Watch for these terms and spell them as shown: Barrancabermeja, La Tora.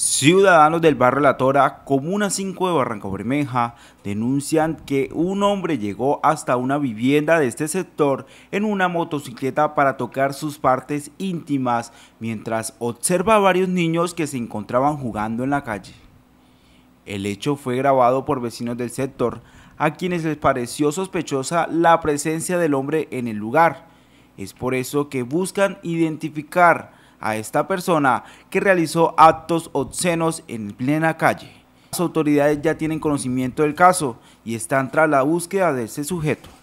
Ciudadanos del barrio La Tora, Comuna 5 de Barrancabermeja, denuncian que un hombre llegó hasta una vivienda de este sector en una motocicleta para tocar sus partes íntimas, mientras observa a varios niños que se encontraban jugando en la calle. El hecho fue grabado por vecinos del sector, a quienes les pareció sospechosa la presencia del hombre en el lugar. Es por eso que buscan identificar a esta persona que realizó actos obscenos en plena calle. Las autoridades ya tienen conocimiento del caso y están tras la búsqueda de ese sujeto.